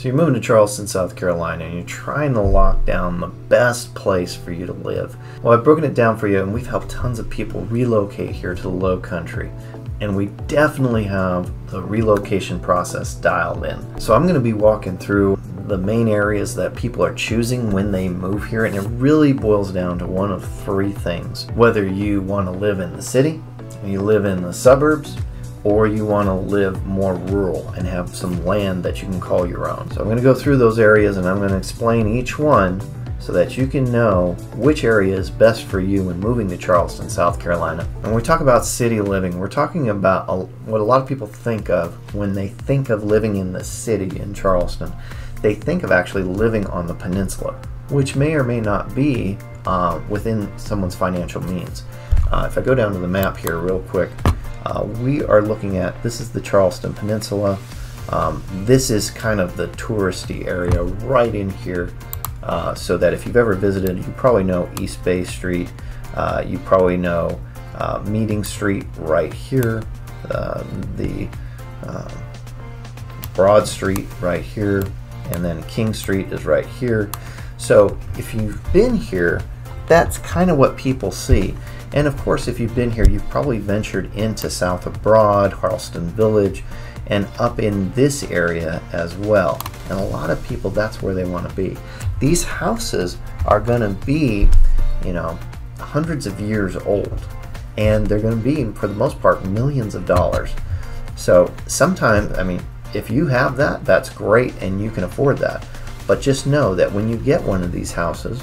So you're moving to Charleston, South Carolina, and you're trying to lock down the best place for you to live. Well, I've broken it down for you, and we've helped tons of people relocate here to the Lowcountry. And we definitely have the relocation process dialed in. So I'm gonna be walking through the main areas that people are choosing when they move here, and it really boils down to one of three things. Whether you wanna live in the city, you live in the suburbs, or you wanna live more rural and have some land that you can call your own. So I'm gonna go through those areas and I'm gonna explain each one so that you can know which area is best for you when moving to Charleston, South Carolina. When we talk about city living, we're talking about what a lot of people think of when they think of living in the city in Charleston. They think of actually living on the peninsula, which may or may not be within someone's financial means. If I go down to the map here real quick, we are looking at, this is the Charleston Peninsula. This is kind of the touristy area right in here. So that if you've ever visited, you probably know East Bay Street, you probably know Meeting Street right here, the Broad Street right here, and then King Street is right here. So if you've been here, that's kind of what people see. And of course, if you've been here, you've probably ventured into South Abroad, Harleston Village, and up in this area as well. And a lot of people, that's where they want to be. These houses are going to be, you know, hundreds of years old, and they're going to be, for the most part, millions of dollars. So sometimes, I mean, if you have that, that's great and you can afford that. But just know that when you get one of these houses,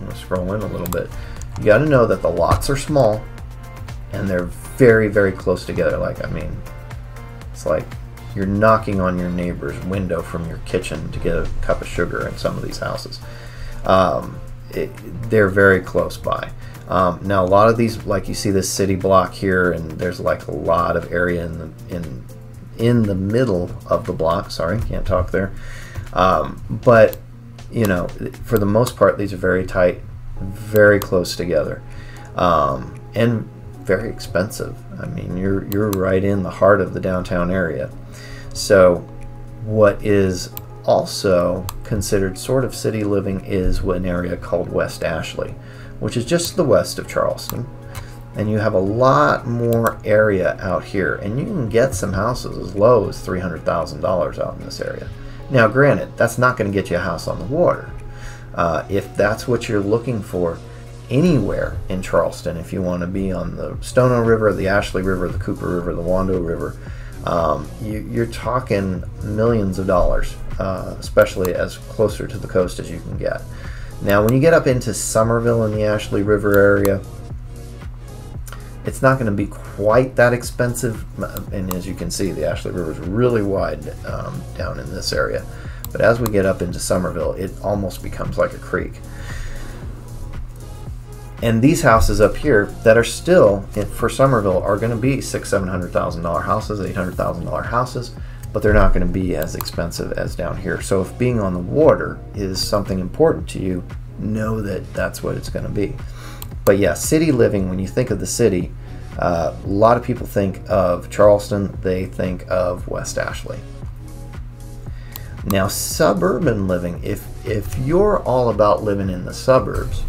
I'm going to scroll in a little bit, you got to know that the lots are small and they're very, very close together. Like, I mean, it's like you're knocking on your neighbor's window from your kitchen to get a cup of sugar in some of these houses. They're very close by. Now a lot of these, like you see this city block here, and there's like a lot of area in the middle of the block. Sorry, can't talk there. But you know, for the most part, these are very tight, very close together, and very expensive. I mean, you're right in the heart of the downtown area. So what is also considered sort of city living is an area called West Ashley, which is just to the west of Charleston. And you have a lot more area out here, and you can get some houses as low as $300,000 out in this area. Now granted, that's not going to get you a house on the water. If that's what you're looking for anywhere in Charleston, if you want to be on the Stono River, the Ashley River, the Cooper River, the Wando River, you're talking millions of dollars, especially as closer to the coast as you can get. Now when you get up into Summerville and the Ashley River area, it's not going to be quite that expensive, and as you can see, the Ashley River is really wide down in this area. But as we get up into Summerville, it almost becomes like a creek. And these houses up here that are still, for Summerville, are going to be $600,000, $700,000 houses, $800,000 houses, but they're not going to be as expensive as down here. So if being on the water is something important to you, know that that's what it's going to be. But yeah, city living, when you think of the city, a lot of people think of Charleston, they think of West Ashley. Now suburban living, if you're all about living in the suburbs,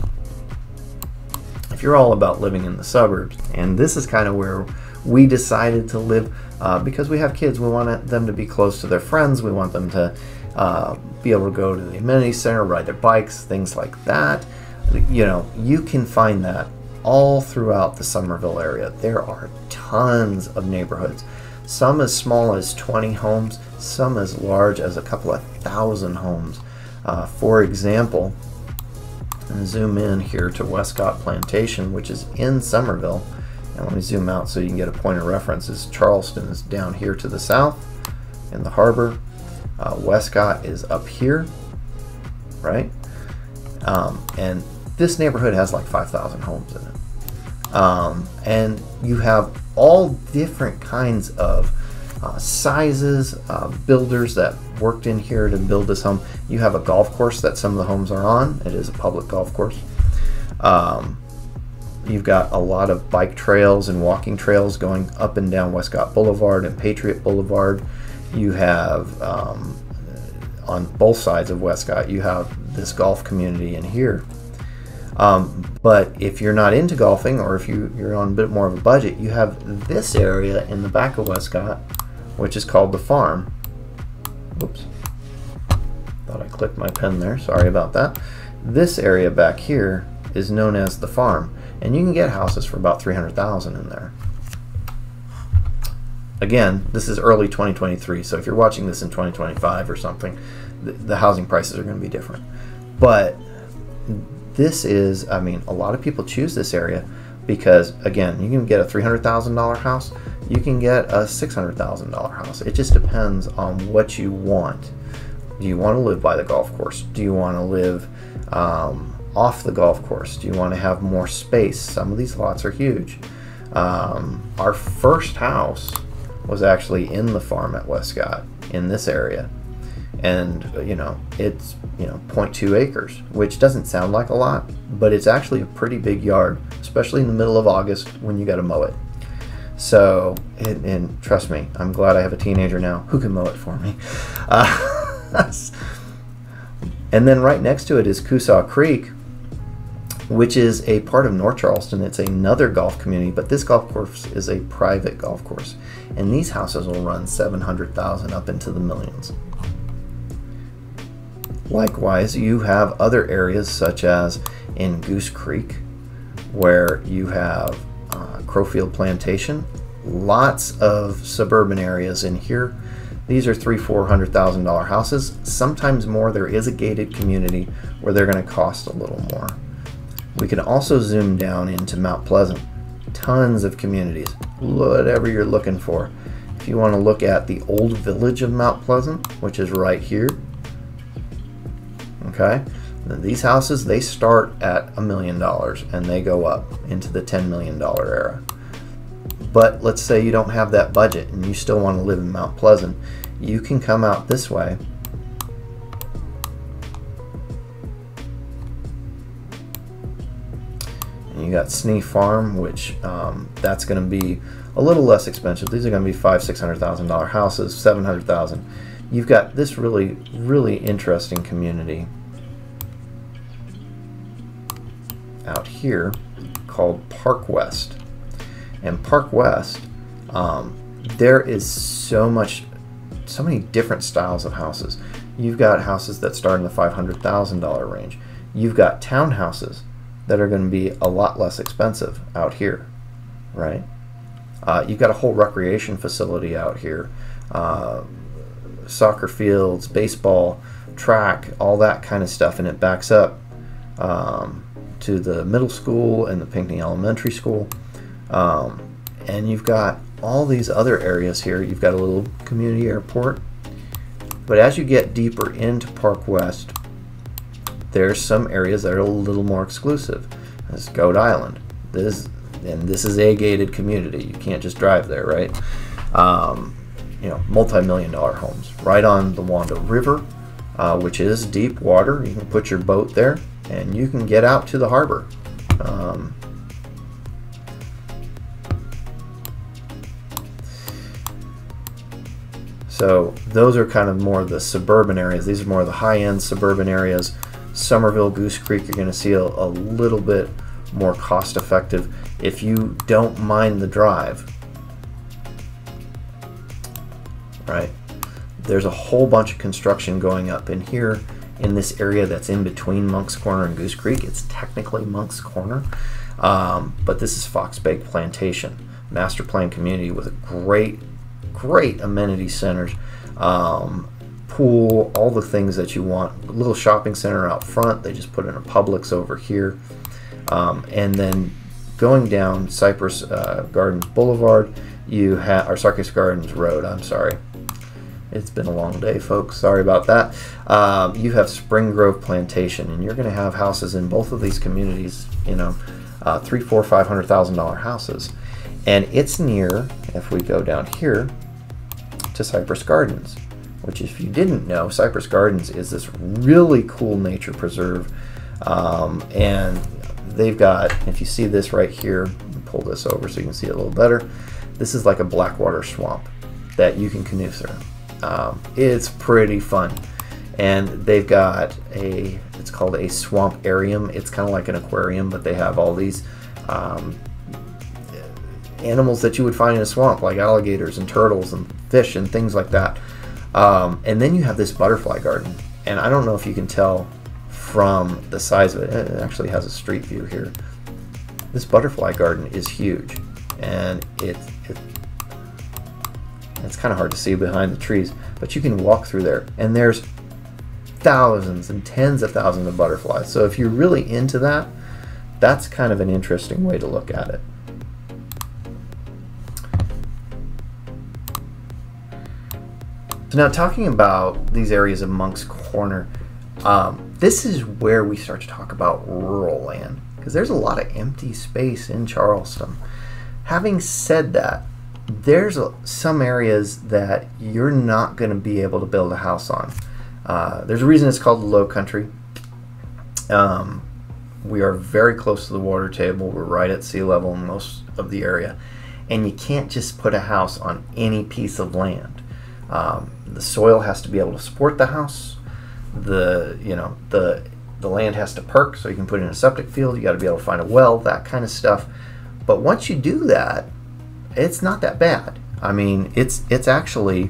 and this is kind of where we decided to live because we have kids, we want them to be close to their friends, we want them to be able to go to the amenity center, ride their bikes, things like that. You know, you can find that all throughout the Summerville area. There are tons of neighborhoods, some as small as 20 homes, some as large as a couple of thousand homes. For example, and zoom in here to Westcott Plantation, which is in Summerville. And let me zoom out so you can get a point of reference. Is Charleston is down here to the south in the harbor. Westcott is up here, right? And this neighborhood has like 5,000 homes in it. And you have all different kinds of sizes, builders that worked in here to build this home. You have a golf course that some of the homes are on. It is a public golf course. You've got a lot of bike trails and walking trails going up and down Westcott Boulevard and Patriot Boulevard. You have on both sides of Westcott, you have this golf community in here. But if you're not into golfing, or if you're on a bit more of a budget, you have this area in the back of Westcott, which is called the Farm. Oops, thought I clicked my pen there, sorry about that. This area back here is known as the Farm, and you can get houses for about $300,000 in there. Again, this is early 2023, so if you're watching this in 2025 or something, the housing prices are going to be different. But this is, I mean, a lot of people choose this area because, again, you can get a $300,000 house, you can get a $600,000 house. It just depends on what you want. Do you want to live by the golf course? Do you want to live off the golf course? Do you want to have more space? Some of these lots are huge. Our first house was actually in the Farm at Westcott in this area, and you know, it's, you know, 0.2 acres, which doesn't sound like a lot, but it's actually a pretty big yard, especially in the middle of August when you got to mow it. So, and trust me, I'm glad I have a teenager now who can mow it for me. And then right next to it is Coosaw Creek, which is a part of North Charleston. It's another golf community, but this golf course is a private golf course. And these houses will run $700,000 up into the millions. Likewise, you have other areas such as in Goose Creek, where you have Crowfield Plantation, lots of suburban areas in here. These are $300,000–$400,000 houses, sometimes more. There is a gated community where they're going to cost a little more. We can also zoom down into Mount Pleasant. Tons of communities, whatever you're looking for. If you want to look at the old village of Mount Pleasant, which is right here, okay, these houses, they start at $1 million and they go up into the $10 million era. But let's say you don't have that budget and you still want to live in Mount Pleasant, you can come out this way. You got Snee Farm, which that's going to be a little less expensive. These are going to be $500,000–$600,000 houses, $700,000. You've got this really, really interesting community out here called Park West. And Park West, there is so many different styles of houses. You've got houses that start in the $500,000 range. You've got townhouses that are going to be a lot less expensive out here, right? You've got a whole recreation facility out here, soccer fields, baseball, track, all that kind of stuff, and it backs up to the middle school and the Pinckney Elementary School. And you've got all these other areas here. You've got a little community airport, but as you get deeper into Park West, there's some areas that are a little more exclusive. That's Goat Island. This is a gated community. You can't just drive there, right? You know, multi-million-dollar homes right on the Wando River, which is deep water. You can put your boat there, and you can get out to the harbor. So those are kind of more the suburban areas. These are more the high-end suburban areas. Summerville, Goose Creek, you're going to see a little bit more cost effective if you don't mind the drive, right? There's a whole bunch of construction going up in here in this area that's in between Moncks Corner and Goose Creek. It's technically Moncks Corner, but this is Fox Bay Plantation, master plan community with a great amenity centers, pool, all the things that you want. A little shopping center out front. They just put in a Publix over here. And then going down Cypress Gardens Boulevard, you have our Cypress Gardens Road. I'm sorry. It's been a long day, folks. Sorry about that. You have Spring Grove Plantation, and you're going to have houses in both of these communities, you know, $300,000–$500,000 houses. And it's near, if we go down here, to Cypress Gardens, which if you didn't know, Cypress Gardens is this really cool nature preserve. And they've got, if you see this right here, pull this over so you can see it a little better. This is like a blackwater swamp that you can canoe through. It's pretty fun. And they've got a, it's called a swamparium. It's kind of like an aquarium, but they have all these animals that you would find in a swamp, like alligators and turtles and fish and things like that. And then you have this butterfly garden. And I don't know if you can tell from the size of it. It actually has a street view here. This butterfly garden is huge. And it's kind of hard to see behind the trees, but you can walk through there. And there's thousands and tens of thousands of butterflies. So if you're really into that, that's kind of an interesting way to look at it. So now talking about these areas of Moncks Corner, this is where we start to talk about rural land, because there's a lot of empty space in Charleston. Having said that, there's some areas that you're not going to be able to build a house on. There's a reason it's called Lowcountry. We are very close to the water table. We're right at sea level in most of the area. And you can't just put a house on any piece of land. The soil has to be able to support the house. The land has to perk, so you can put it in a septic field. You got to be able to find a well, that kind of stuff. But once you do that, it's not that bad. I mean, it's actually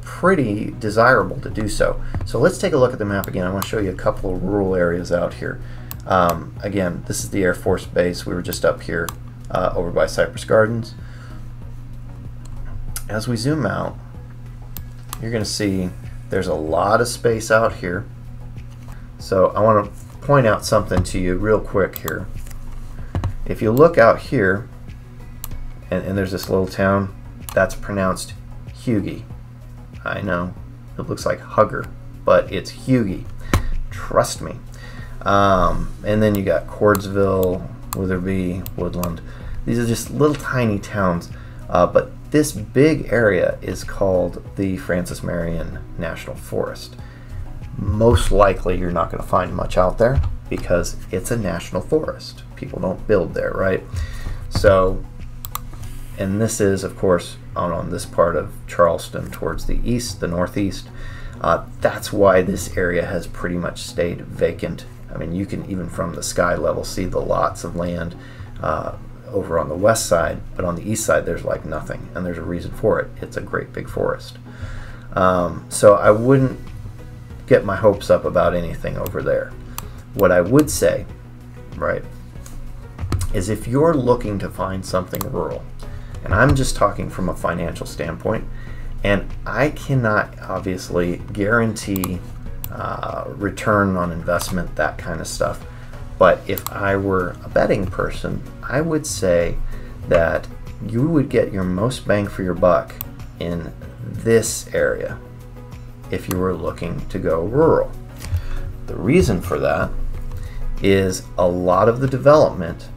pretty desirable to do so. So let's take a look at the map again. I want to show you a couple of rural areas out here. Again, this is the Air Force Base. We were just up here over by Cypress Gardens. As we zoom out, you're going to see there's a lot of space out here. So I want to point out something to you real quick here. If you look out here, and there's this little town that's pronounced Hughie. I know it looks like hugger, but it's Hughie. Trust me. And then you got Cordsville, Witherby, Woodland. These are just little tiny towns, but this big area is called the Francis Marion National Forest. Most likely you're not going to find much out there because it's a national forest. People don't build there, right? So, and this is, of course, out on this part of Charleston towards the east, the northeast. That's why this area has pretty much stayed vacant. I mean, you can even from the sky level see the lots of land over on the west side, but on the east side there's like nothing, and there's a reason for it. It's a great big forest. So I wouldn't get my hopes up about anything over there. What I would say, right, is if you're looking to find something rural, and I'm just talking from a financial standpoint, and I cannot obviously guarantee return on investment, that kind of stuff. But if I were a betting person, I would say that you would get your most bang for your buck in this area if you were looking to go rural. The reason for that is a lot of the development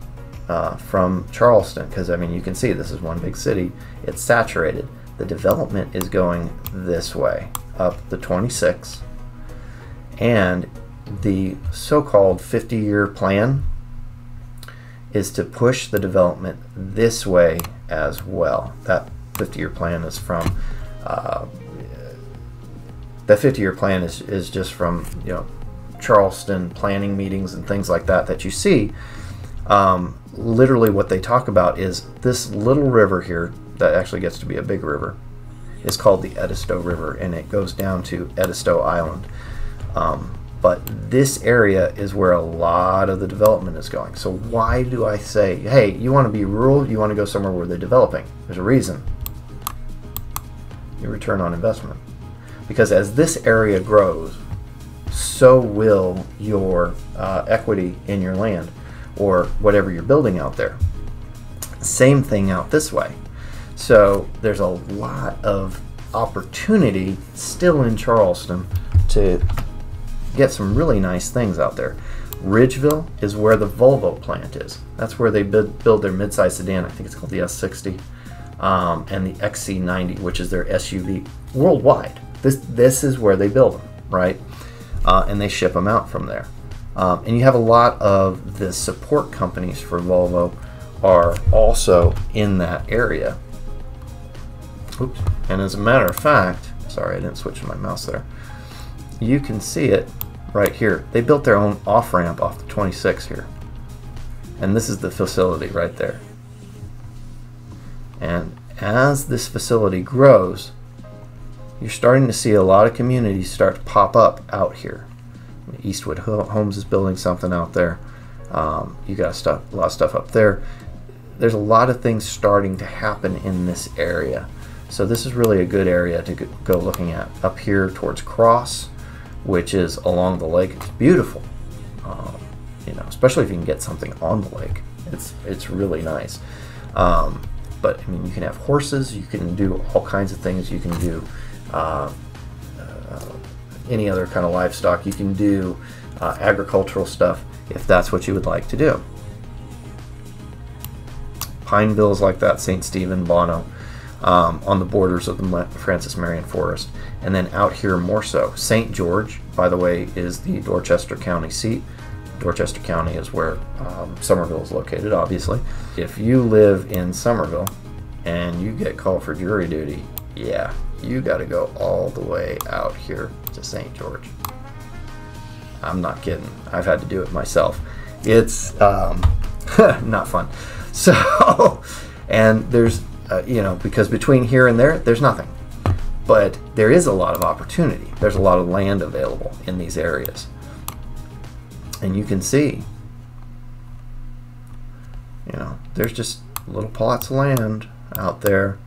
from Charleston, because I mean, you can see this is one big city, it's saturated. The development is going this way, up the 26, and the so-called 50-year plan is to push the development this way as well. That 50-year plan is from that 50-year plan is just from, you know, Charleston planning meetings and things like that that you see. Literally what they talk about is this little river here that actually gets to be a big river. It's called the Edisto River, and it goes down to Edisto Island. But this area is where a lot of the development is going. So why do I say, hey, you want to be rural, you want to go somewhere where they're developing? There's a reason. Your return on investment. Because as this area grows, so will your equity in your land or whatever you're building out there. Same thing out this way. So there's a lot of opportunity still in Charleston to get some really nice things out there. Ridgeville is where the Volvo plant is. That's where they build their midsize sedan. I think it's called the S60 and the XC90, which is their SUV worldwide. This is where they build them, right? And they ship them out from there. And you have a lot of the support companies for Volvo are also in that area. Oops. And as a matter of fact, sorry, I didn't switch my mouse there. you can see it right here. They built their own off-ramp off the 26 here. And this is the facility right there. And as this facility grows, you're starting to see a lot of communities start to pop up out here. Eastwood Homes is building something out there. You got a lot of stuff up there. There's a lot of things starting to happen in this area. So this is really a good area to go looking at. Up here towards Cross, which is along the lake, it's beautiful. You know, especially if you can get something on the lake, it's really nice. But I mean, you can have horses, you can do all kinds of things, you can do any other kind of livestock, you can do agricultural stuff if that's what you would like to do. Pineville's like that, St. Stephen, Bonneau, on the borders of the Francis Marion Forest. And then out here more so, St. George, by the way, is the Dorchester County seat. Dorchester County is where Summerville is located, obviously. If you live in Summerville and you get called for jury duty, yeah, you gotta go all the way out here to St. George. I'm not kidding. I've had to do it myself. It's not fun. So, and there's, you know, because between here and there, there's nothing. But there is a lot of opportunity. There's a lot of land available in these areas. And you can see, you know, there's just little plots of land out there.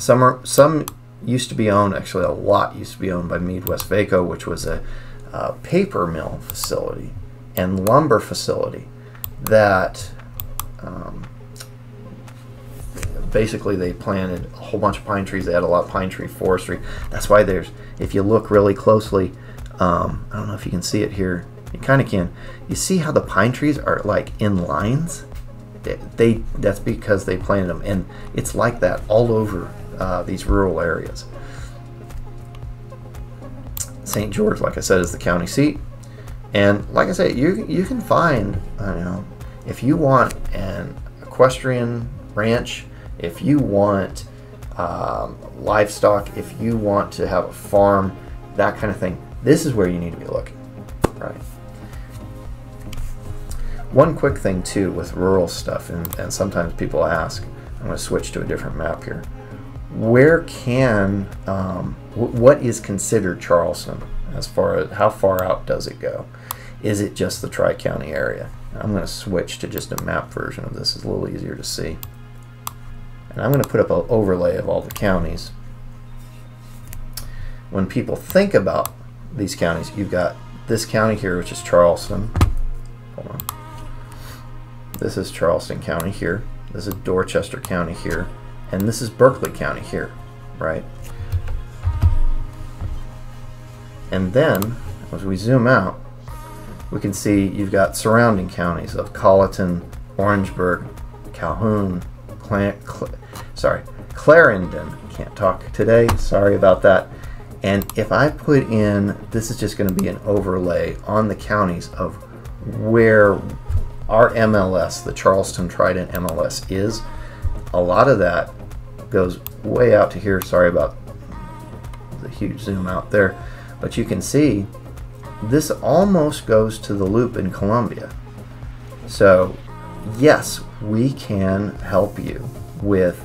Some used to be owned, actually a lot used to be owned by Mead West Vaco, which was a paper mill facility and lumber facility that basically they planted a whole bunch of pine trees. They had a lot of pine tree forestry. That's why there's, if you look really closely, I don't know if you can see it here. You kind of can. You see how the pine trees are like in lines? That's because they planted them, and it's like that all over these rural areas. St. George, like I said, is the county seat, and like I said, you can find, you know, if you want an equestrian ranch, if you want livestock, if you want to have a farm, that kind of thing, this is where you need to be looking, right? One quick thing too with rural stuff, and sometimes people ask, I'm going to switch to a different map here, where can, what is considered Charleston as far as how far out does it go? Is it just the Tri-County area? I'm going to switch to just a map version of this, it's a little easier to see. And I'm going to put up an overlay of all the counties. When people think about these counties, you've got this county here, which is Charleston. Hold on. This is Charleston County here. This is Dorchester County here. And this is Berkeley County here, right? And then, as we zoom out, we can see you've got surrounding counties of Colleton, Orangeburg, Calhoun, Clarendon. Can't talk today, sorry about that. And if I put in, this is just going to be an overlay on the counties of where our MLS, the Charleston Trident MLS, is. A lot of that goes way out to here. Sorry about the huge zoom out there, but you can see this almost goes to the loop in Columbia. So yes, we can help you with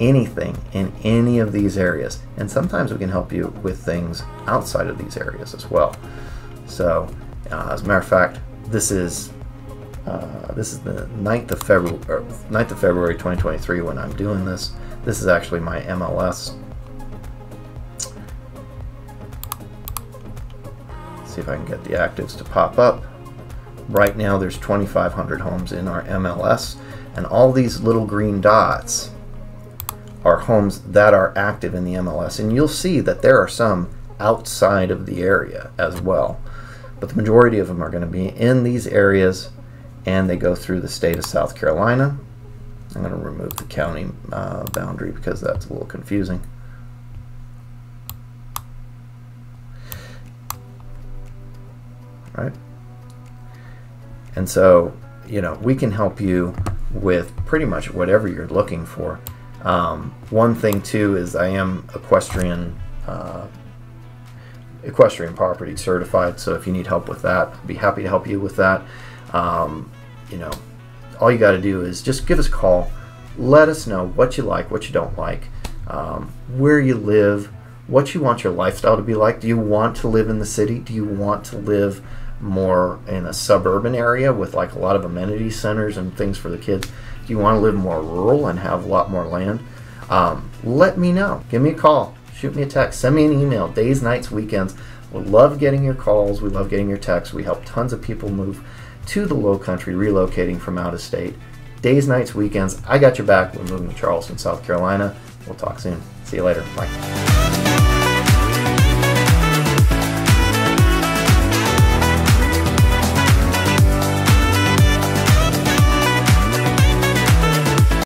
anything in any of these areas, and sometimes we can help you with things outside of these areas as well. So as a matter of fact, this is the 9th of February 2023 when I'm doing this. This is actually my MLS. Let's see if I can get the actives to pop up. Right now there's 2,500 homes in our MLS, and all these little green dots are homes that are active in the MLS, and you'll see that there are some outside of the area as well, but the majority of them are going to be in these areas, and they go through the state of South Carolina. I'm going to remove the county boundary because that's a little confusing. All right, and so, you know, we can help you with pretty much whatever you're looking for. One thing too is I am equestrian equestrian property certified, so if you need help with that, I'd be happy to help you with that. You know, all you got to do is just give us a call, let us know what you like, what you don't like, where you live, what you want your lifestyle to be like. Do you want to live in the city? Do you want to live more in a suburban area with like a lot of amenity centers and things for the kids? Do you want to live more rural and have a lot more land? Let me know. Give me a call, shoot me a text, send me an email. Days, nights, weekends. We love getting your calls. We love getting your texts. We help tons of people move to the Lowcountry, relocating from out of state. Days, nights, weekends. I got your back. We're moving to Charleston, South Carolina. We'll talk soon. See you later. Bye.